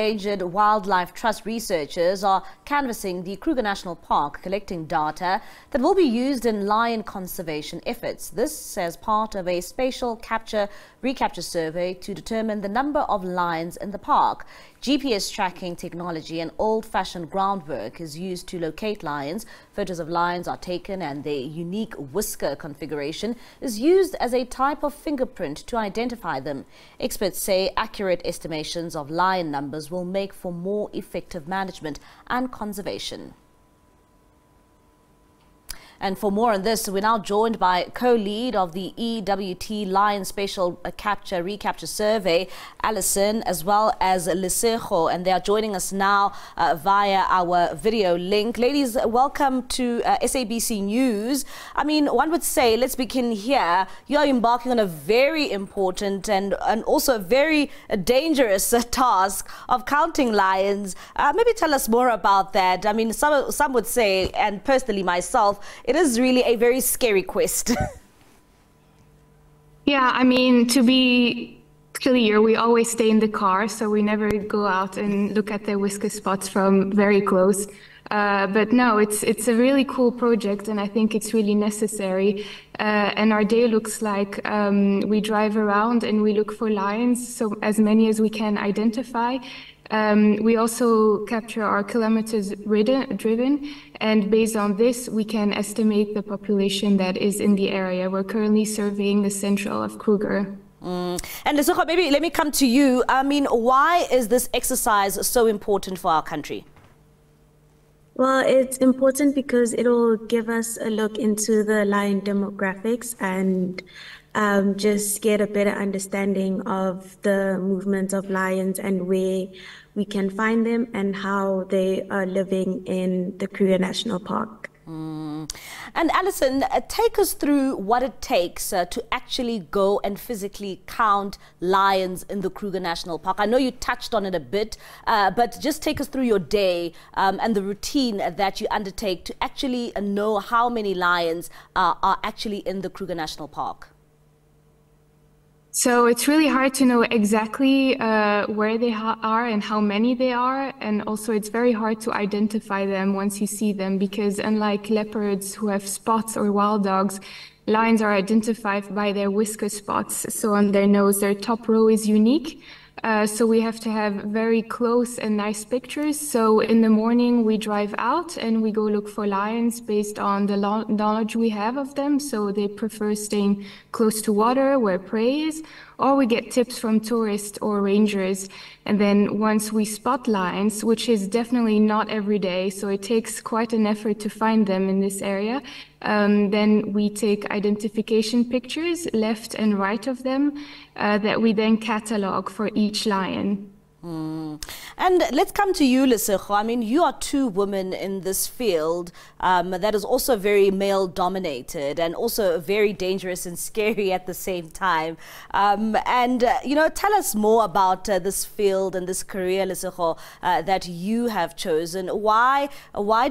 Endangered Wildlife Trust researchers are canvassing the Kruger National Park, collecting data that will be used in lion conservation efforts. This as part of a spatial recapture survey to determine the number of lions in the park. GPS tracking technology and old-fashioned groundwork is used to locate lions. Photos of lions are taken and their unique whisker configuration is used as a type of fingerprint to identify them. Experts say accurate estimations of lion numbers will make for more effective management and conservation. And for more on this, we're now joined by co-lead of the EWT Lion Spatial Recapture Survey, Alison, as well as Lesego, and they are joining us now via our video link. Ladies, welcome to SABC News. I mean, one would say, let's begin here, you are embarking on a very important and also a very dangerous task of counting lions. Maybe tell us more about that. I mean, some would say, and personally myself, it is really a very scary quest. Yeah, I mean, to be clear, we always stay in the car, so we never go out and look at the whisker spots from very close. But no, it's a really cool project, and I think it's really necessary. And our day looks like we drive around and we look for lions, so as many as we can identify. We also capture our kilometers driven, and based on this, we can estimate the population that is in the area. We're currently surveying the central of Kruger. And Lesego, maybe let me come to you. I mean, why is this exercise so important for our country? Well, it's important because it'll give us a look into the lion demographics and just get a better understanding of the movement of lions and where we can find them and how they are living in the Kruger National Park. And Alison, take us through what it takes to actually go and physically count lions in the Kruger National Park. I know you touched on it a bit, but just take us through your day and the routine that you undertake to actually know how many lions are actually in the Kruger National Park. So it's really hard to know exactly where they are and how many they are. And also it's very hard to identify them once you see them, because unlike leopards who have spots or wild dogs, lions are identified by their whisker spots. So on their nose, their top row is unique. So we have to have very close and nice pictures. So in the morning, we drive out and we go look for lions based on the knowledge we have of them. So they prefer staying close to water where prey is, or we get tips from tourists or rangers. And then once we spot lions, which is definitely not every day, so it takes quite an effort to find them in this area, then we take identification pictures left and right of them that we then catalog for each lion. And let's come to you, Lesego. I mean, you are two women in this field that is also very male-dominated and also very dangerous and scary at the same time. You know, tell us more about this field and this career, Lesego, that you have chosen. Why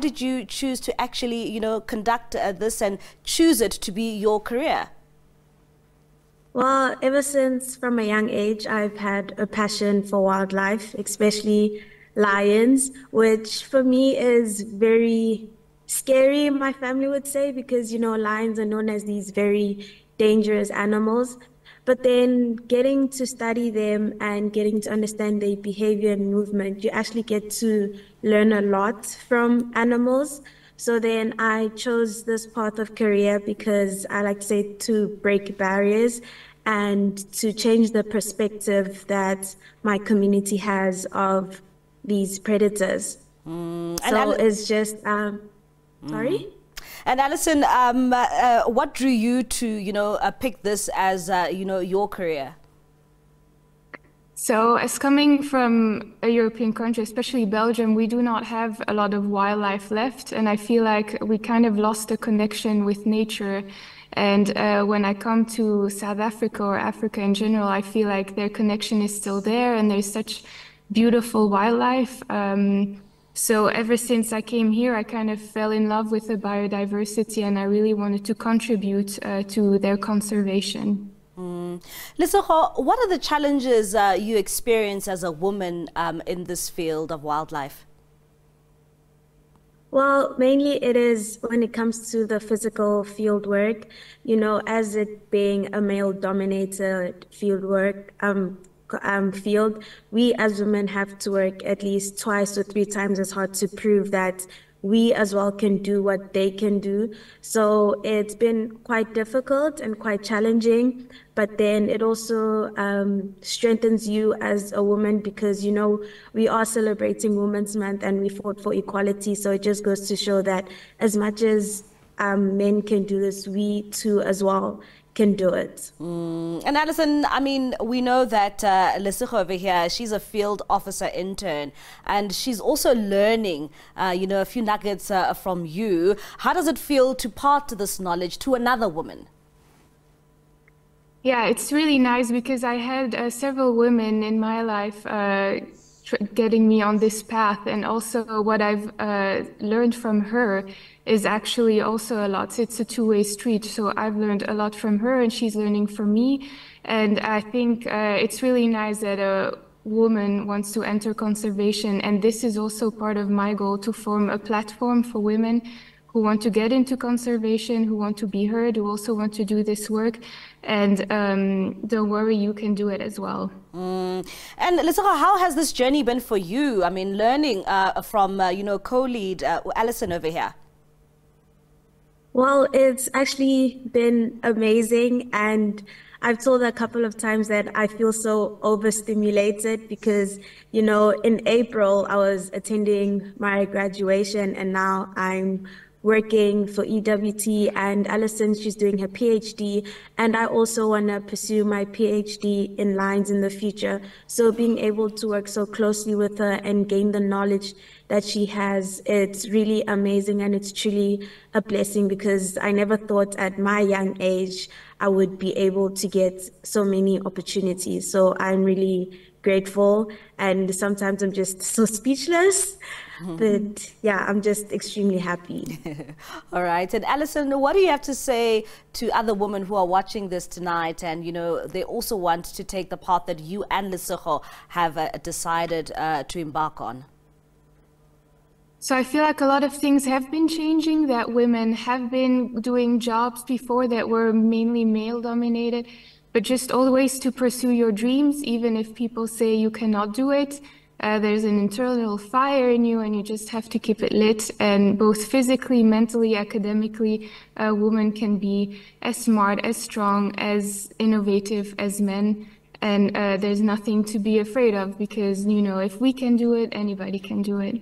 did you choose to actually, you know, conduct this and choose it to be your career? Well, ever since from a young age, I've had a passion for wildlife, especially lions, which for me is very scary, my family would say, because, you know, lions are known as these very dangerous animals. But then getting to study them and getting to understand their behavior and movement, you actually get to learn a lot from animals. So then I chose this path of career because I like to say to break barriers and to change the perspective that my community has of these predators. So it's just, sorry? And Alison, what drew you to, you know, pick this as, you know, your career? So as coming from a European country, especially Belgium, we do not have a lot of wildlife left. And I feel like we kind of lost the connection with nature. And when I come to South Africa or Africa in general, I feel like their connection is still there and there's such beautiful wildlife. So ever since I came here, I kind of fell in love with the biodiversity and I really wanted to contribute to their conservation. Lesego, what are the challenges you experience as a woman in this field of wildlife? Well, mainly it is when it comes to the physical field work, you know, as it being a male-dominated field work field, we as women have to work at least 2 or 3 times as hard to prove that we as well can do what they can do. So it's been quite difficult and quite challenging, but then it also strengthens you as a woman, because, you know, we are celebrating Women's Month and we fought for equality. So it just goes to show that as much as men can do this, we too as well can do it. And Alison, I mean, we know that Lesego over here, she's a field officer intern, and she's also learning, you know, a few nuggets from you. How does it feel to part this knowledge to another woman? Yeah, it's really nice, because I had several women in my life getting me on this path, and also what I've learned from her is actually also a lot. It's a two-way street, so I've learned a lot from her and she's learning from me, and I think it's really nice that a woman wants to enter conservation, and this is also part of my goal, to form a platform for women who want to get into conservation, who want to be heard, who also want to do this work. And don't worry, you can do it as well. And Lesego, how has this journey been for you? I mean, learning from, you know, co-lead Alison over here. Well, it's actually been amazing, and I've told her a couple of times that I feel so overstimulated because, you know, in April I was attending my graduation and now I'm working for EWT, and Alison, she's doing her PhD, and I also want to pursue my PhD in lines in the future. So being able to work so closely with her and gain the knowledge that she has, it's really amazing, and it's truly a blessing, because I never thought at my young age I would be able to get so many opportunities. So I'm really grateful, and sometimes I'm just so speechless, but yeah, I'm just extremely happy. All right, and Alison, what do you have to say to other women who are watching this tonight, and, you know, they also want to take the path that you and Lesego have decided to embark on? So I feel like a lot of things have been changing, that women have been doing jobs before that were mainly male dominated, but just always to pursue your dreams, even if people say you cannot do it. There's an internal fire in you and you just have to keep it lit. And both physically, mentally, academically, a woman can be as smart, as strong, as innovative as men. And there's nothing to be afraid of, because, you know, if we can do it, anybody can do it.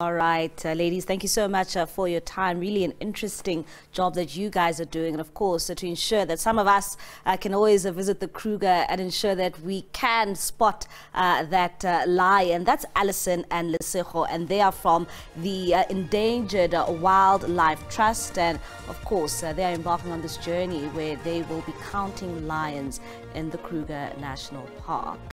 All right, ladies, thank you so much for your time. Really an interesting job that you guys are doing. And of course, to ensure that some of us can always visit the Kruger and ensure that we can spot that lion. That's Alison and Lesego, and they are from the Endangered Wildlife Trust. And of course, they are embarking on this journey where they will be counting lions in the Kruger National Park.